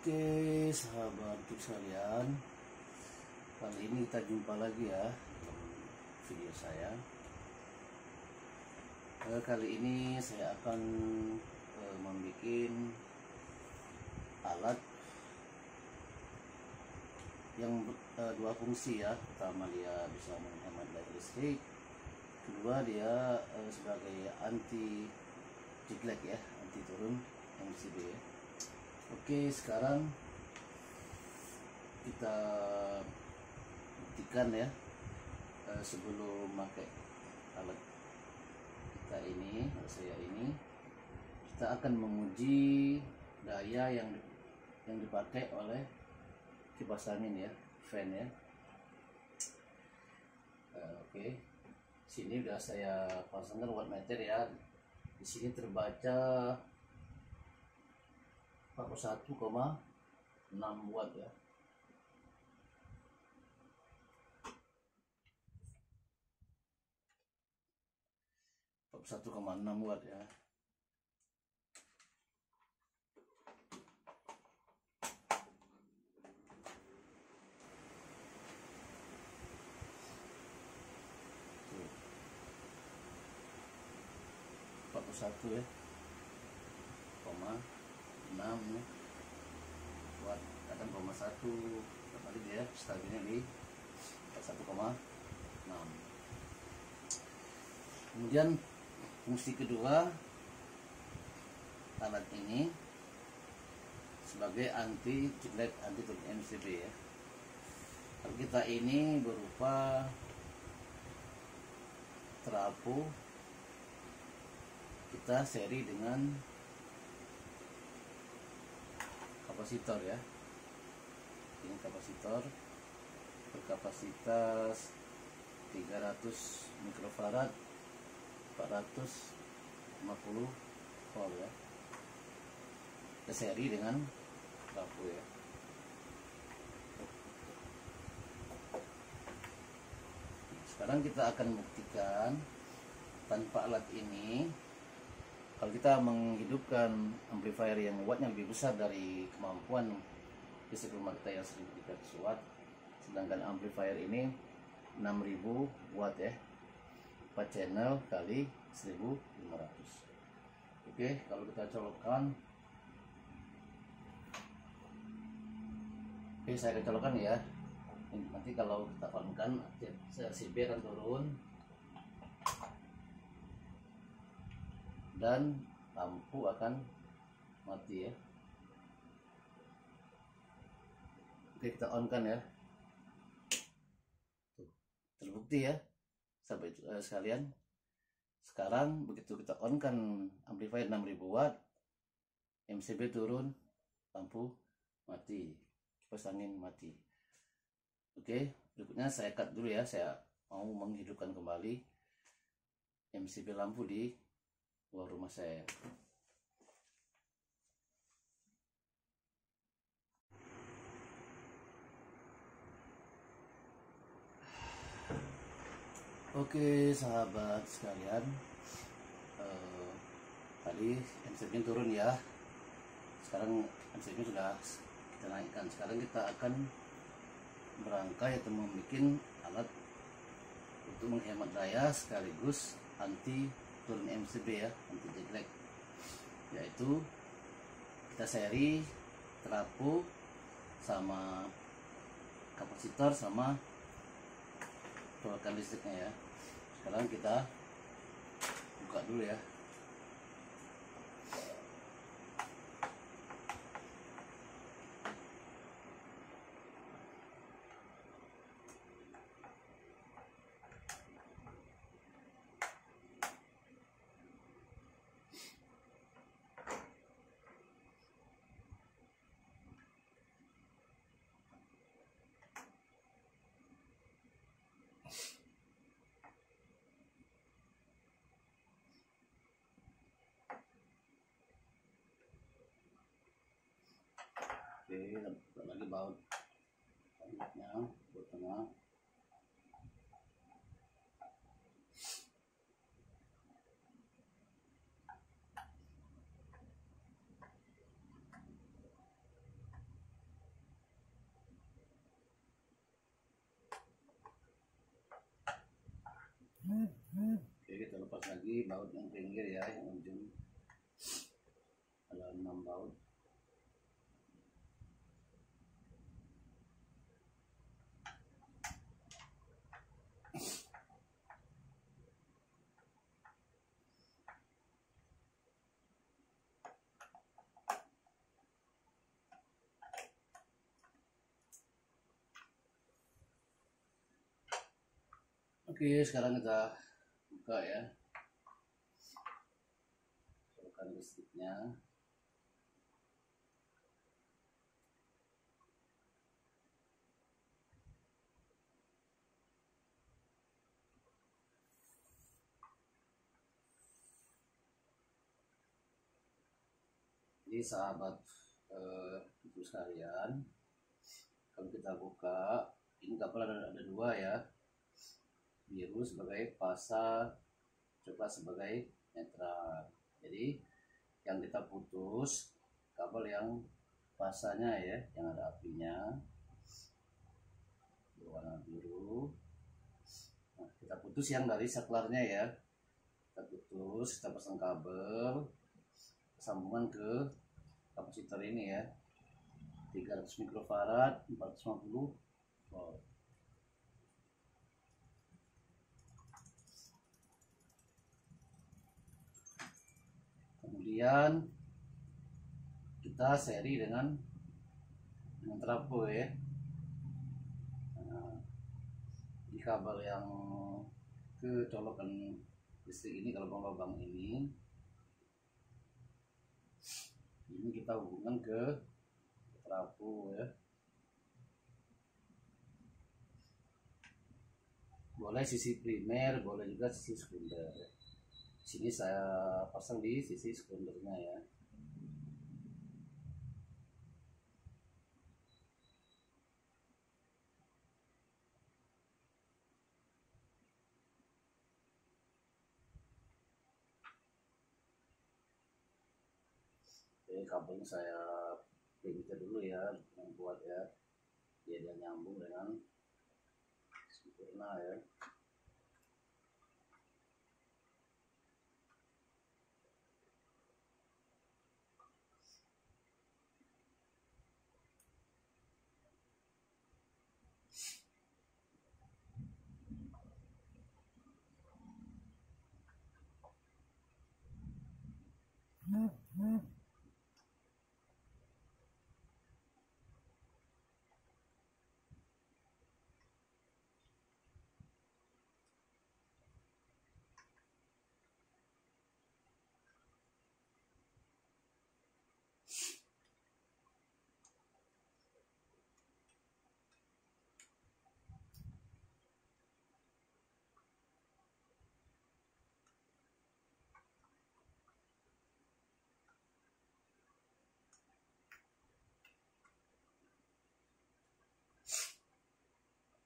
Oke sahabatku sekalian, kali ini kita jumpa lagi ya dalam video saya. Kali ini saya akan membuat alat yang dua fungsi ya. Pertama dia bisa menghemat daya listrik, kedua dia sebagai anti jetlag ya, anti turun MCB ya. Oke, sekarang kita buktikan ya, sebelum pakai alat kita ini, kita akan menguji daya yang dipakai oleh kipas angin ya, fan ya. Oke, sini udah saya pasangkan wattmeter ya. Di sini terbaca 41,6 watt ya. Top 1,6 watt ya. Tuh. 41 ya. 6 watt, akan 0,1 kembali dia stabilnya di 1,6. Kemudian fungsi kedua alat ini sebagai anti jetlag, anti turun MCB ya. Alat kita ini berupa trafo kita seri dengan kapasitor ya. Ini kapasitor berkapasitas 300 mikrofarad 450 volt ya. Kita seri dengan trafo ya. Sekarang kita akan buktikan tanpa alat ini. Kalau kita menghidupkan amplifier yang wattnya lebih besar dari kemampuan listrik rumah kita yang 1300 watt, sedangkan amplifier ini 6000 watt ya, 4 channel kali 1500. Oke, kalau kita colokkan, oke saya colokkan ya. Nanti kalau kita onkan, CB akan turun dan lampu akan mati ya. Oke, kita on kan ya. Tuh, terbukti ya sahabat sekalian. Sekarang begitu kita on kan amplifier 6000 watt, MCB turun, lampu mati, kipas angin mati. Oke, berikutnya saya cut dulu ya. Saya mau menghidupkan kembali MCB lampu di luar rumah saya. Oke sahabat sekalian, tadi MCB turun ya. Sekarang MCB sudah kita naikkan. Sekarang kita akan merangkai atau membuat alat untuk menghemat daya sekaligus anti turun MCB ya, anti jetlag, yaitu kita seri trafo sama kapasitor sama keluarkan listriknya ya. Sekarang kita buka dulu ya. Oke, buka lagi baut bautnya, baut tengah. Oke, kita lepas lagi baut yang pinggir ya, yang ujung ada 6 baut. Oke, sekarang kita buka ya, buka listriknya. Jadi sahabat itu sekalian, kalau kita buka ini kapal ada dua ya, biru sebagai pasar, coba sebagai netral. Jadi yang kita putus kabel yang pasanya ya, yang ada apinya berwarna biru. Nah, kita putus yang dari saklarnya ya, kita putus, kita pasang kabel sambungan ke kapasitor ini ya, 300 mikrofarad 450 volt. Kemudian kita seri dengan trapo ya. Nah, di kabel yang ke colokan listrik ini, kalau lubang ini kita hubungkan ke trapo ya. Boleh sisi primer, boleh juga sisi sekunder ya. Sini saya pasang di sisi sekundernya ya. Oke, kabelnya saya pinter dulu ya, yang buat ya, dia nyambung dengan sempurna ya.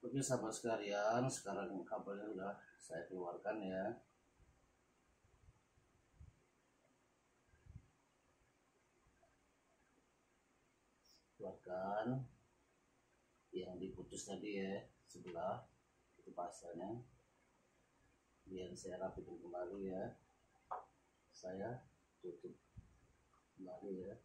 Oke sahabat sekalian, sekarang kabelnya sudah saya keluarkan ya. Keluarkan yang diputus tadi ya, sebelah itu pasarnya. Biar saya rapikan kembali ya, saya tutup kembali ya.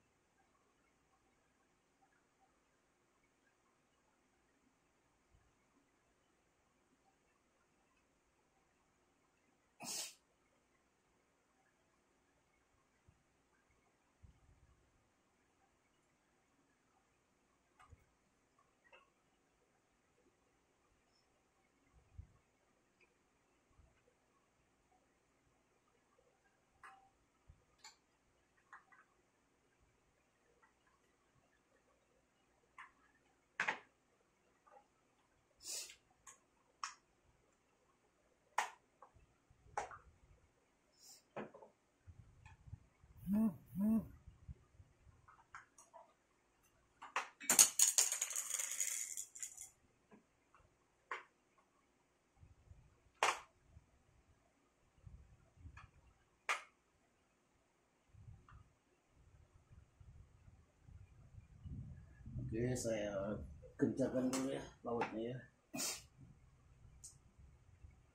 Oke, saya kencangkan dulu ya bautnya ya,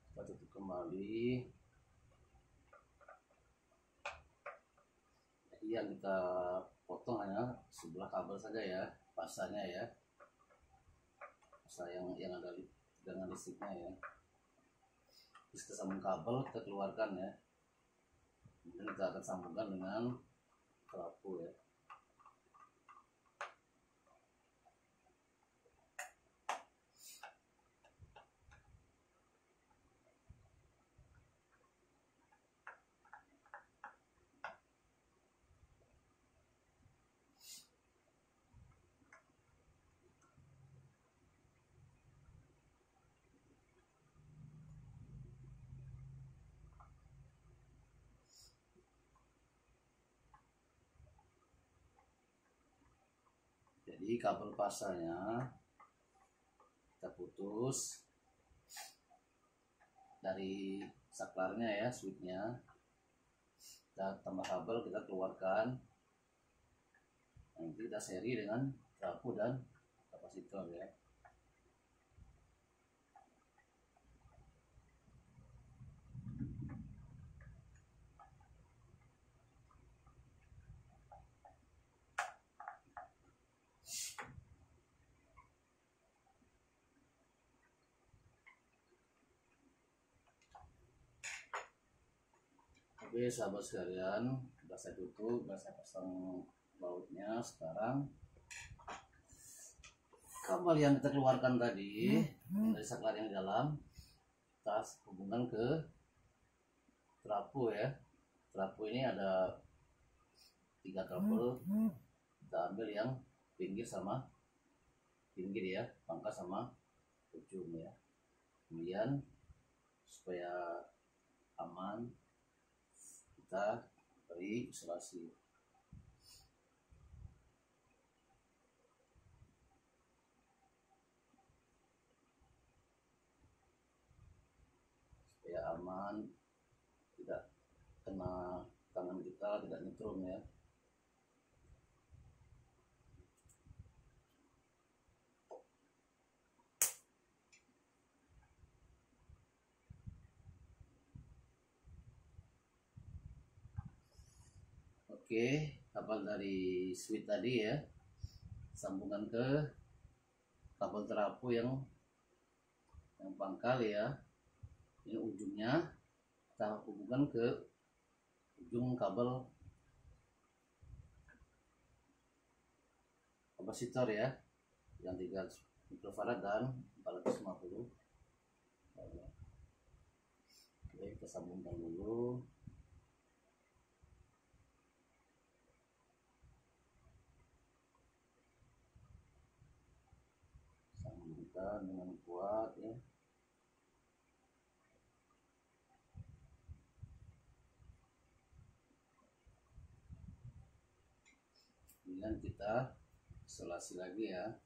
kita tutup kembali. kembali. Jadi yang kita potong hanya sebelah kabel saja ya, pasarnya ya, pasar yang ada dengan listriknya ya. Terus kita sambung kabel, kita keluarkan ya, kemudian kita akan sambungkan dengan trapo ya. Jadi kabel pasarnya kita putus dari saklarnya ya, switchnya kita tambah kabel, kita keluarkan, nanti kita seri dengan trapo dan kapasitor ya. Oke sahabat sekalian, sudah saya tutup, sudah saya pasang bautnya. Sekarang kabel yang kita keluarkan tadi dari saklar yang di dalam, kita hubungkan ke trapo ya. Trapo ini ada 3 trapo, kita ambil yang pinggir sama pinggir ya, pangkal sama ujung ya. Kemudian supaya aman, kita beri isolasi. Supaya aman, tidak kena tangan kita, tidak nyetrum ya. Oke, kabel dari switch tadi ya, sambungkan ke kabel trapo yang pangkal ya. Ini ujungnya kita hubungkan ke ujung kabel kapasitor ya, yang 300 mikrofarad dan 450. Oke, kita sambungkan dulu. Dengan kuat ya. Kemudian kita isolasi lagi ya,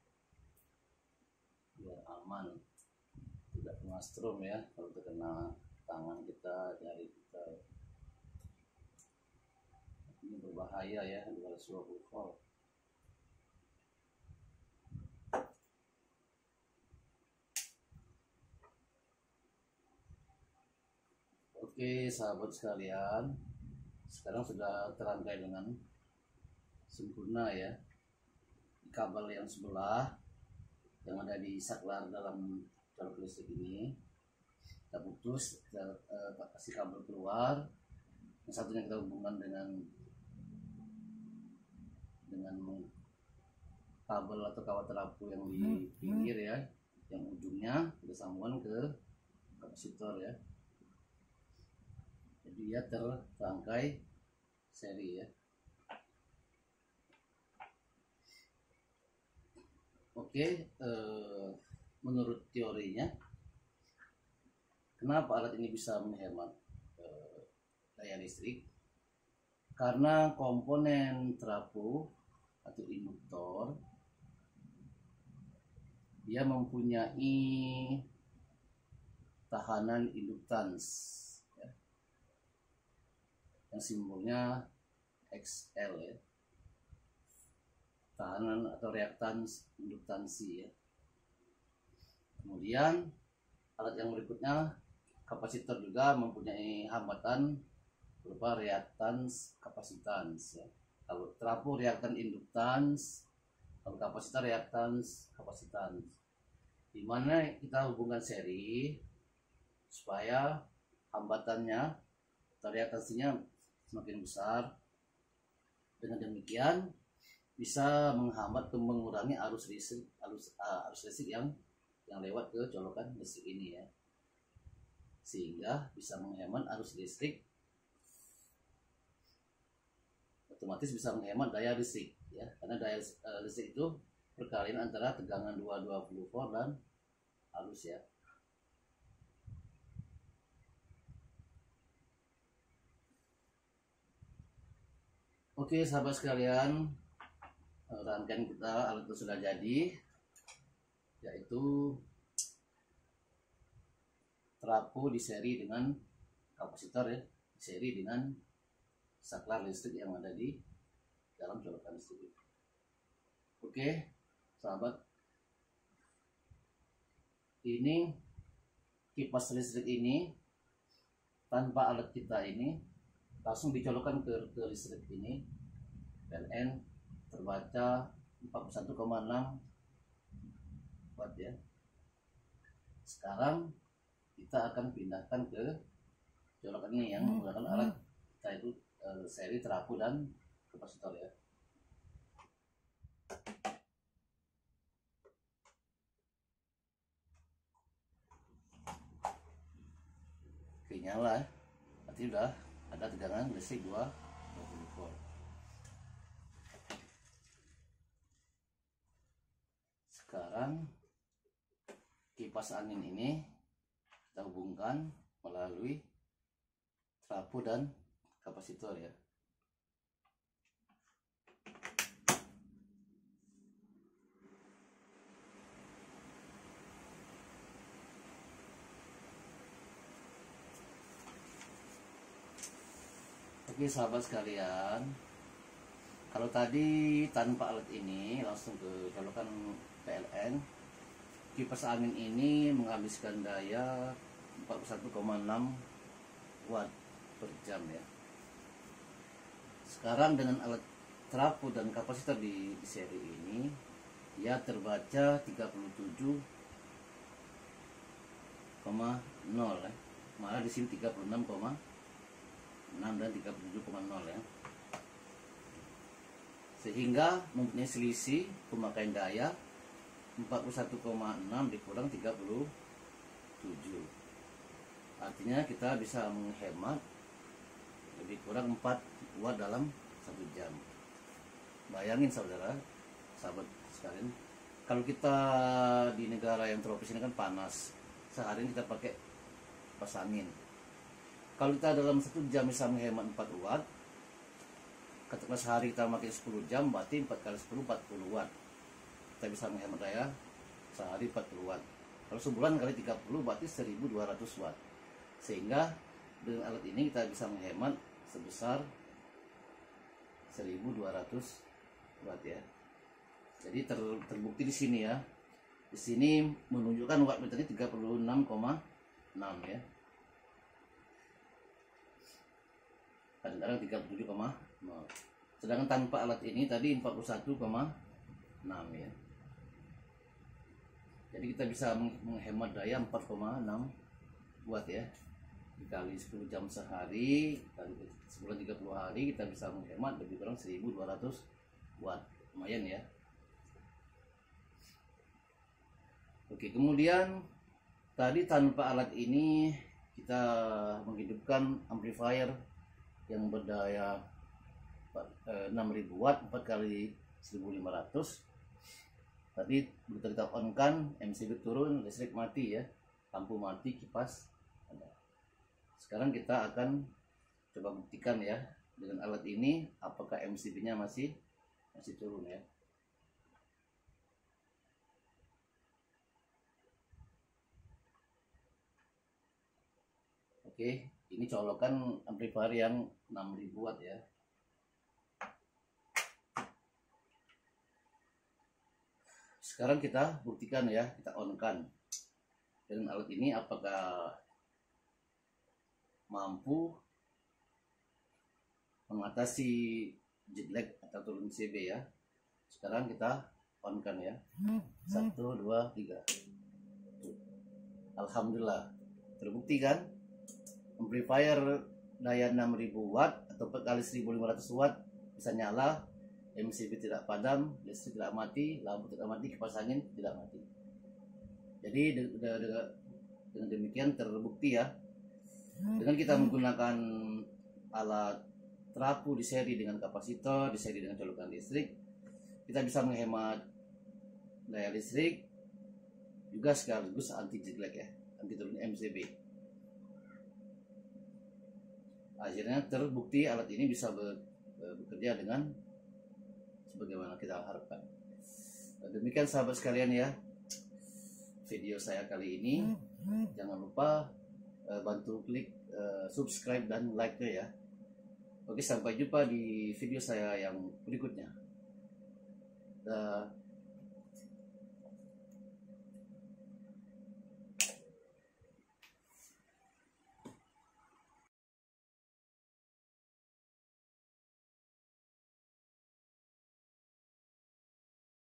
biar aman, tidak kena strom ya, kalau terkena tangan kita, jari kita ini berbahaya ya, 220 volt. Oke sahabat sekalian, sekarang sudah terangkai dengan sempurna ya. Kabel yang sebelah yang ada di saklar dalam jalur listrik ini kita putus, kita kasih kabel keluar. Yang satunya kita hubungkan dengan kabel atau kawat trapo yang di pinggir ya, yang ujungnya kita sambungkan ke kapasitor ya. Jadi dia terangkai seri ya. Oke, menurut teorinya kenapa alat ini bisa menghemat daya listrik? Karena komponen trapo atau induktor dia mempunyai tahanan induktans yang simbolnya XL ya, tahanan atau reaktans induktansi ya. Kemudian alat yang berikutnya kapasitor juga mempunyai hambatan berupa reaktans kapasitans ya. Kalau trafo reaktan induktans, kalau kapasitor reaktans kapasitans. Di mana kita hubungkan seri supaya hambatannya atau reaktansinya semakin besar. Dengan demikian bisa menghambat atau mengurangi arus listrik yang lewat ke colokan listrik ini ya, sehingga bisa menghemat arus listrik, otomatis bisa menghemat daya listrik ya, karena daya listrik itu perkalian antara tegangan 220 volt dan arus ya. Oke sahabat sekalian, rangkaian kita alat itu sudah jadi, yaitu trafo di seri dengan kapasitor ya, di seri dengan saklar listrik yang ada di dalam colokan listrik. Oke sahabat, ini kipas listrik ini tanpa alat kita ini langsung dicolokkan ke listrik ini. PLN terbaca 41,6 watt ya. Sekarang kita akan pindahkan ke colokan ini yang menggunakan alat kita itu seri trafo dan kapasitor ya. Oke, nyala, berarti udah ada tegangan listrik 220 volt. Sekarang kipas angin ini kita hubungkan melalui trafo dan kapasitor ya. Oke sahabat sekalian, kalau tadi tanpa alat ini langsung ke colokan PLN, kipas angin ini menghabiskan daya 41,6 watt per jam ya. Sekarang dengan alat trafo dan kapasitor di seri ini, ya terbaca 37,0 ya. Malah di sini 36,6 dan 37,0 ya. Sehingga mempunyai selisih pemakaian daya 41,6 dikurang 37. Artinya kita bisa menghemat lebih kurang 4 watt dalam 1 jam. Bayangin saudara, sahabat sekalian, kalau kita di negara yang tropis ini kan panas, sehari kita pakai kipas angin. Kalau kita dalam 1 jam bisa menghemat 4 watt, katakanlah sehari kita pakai 10 jam, berarti 4 kali 10, 40 watt. Kita bisa menghemat daya sehari 40 watt. Kalau sebulan kali 30, berarti 1200 watt. Sehingga dengan alat ini kita bisa menghemat sebesar 1200 watt ya. Jadi terbukti di sini ya. Di sini menunjukkan watt meternya 36,6 ya. Kadang-kadang 37,0. Sedangkan tanpa alat ini tadi 41,6 ya. Jadi kita bisa menghemat daya 4,6 watt ya. Dikali 10 jam sehari, sebulan 30 hari, kita bisa menghemat lebih kurang 1200 watt. Lumayan ya. Oke, kemudian tadi tanpa alat ini kita menghidupkan amplifier yang berdaya 6000 watt 4 kali 1500. Tadi begitu kita on kan, MCB turun, listrik mati ya, lampu mati, kipas. Sekarang kita akan coba buktikan ya dengan alat ini apakah MCB-nya masih turun ya. Oke, ini colokan amplifier yang 6000 watt ya. Sekarang kita buktikan ya, kita on kan dengan alat ini apakah mampu mengatasi jet lag atau turun MCB ya. Sekarang kita on kan ya. 1, 2, 3. Alhamdulillah, terbukti kan? Amplifier daya 6000 watt atau kali 1500 watt bisa nyala, MCB tidak padam, listrik tidak mati, lampu tidak mati, kipas angin tidak mati. Jadi dengan demikian terbukti ya. Dengan kita menggunakan alat trapu di seri dengan kapasitor, di seri dengan colokan listrik, kita bisa menghemat daya listrik juga sekaligus anti jet lag ya, anti turun MCB. Akhirnya terbukti alat ini bisa bekerja dengan sebagaimana kita harapkan. Demikian sahabat sekalian ya, video saya kali ini. Jangan lupa bantu klik subscribe dan like-nya ya. Oke, sampai jumpa di video saya yang berikutnya.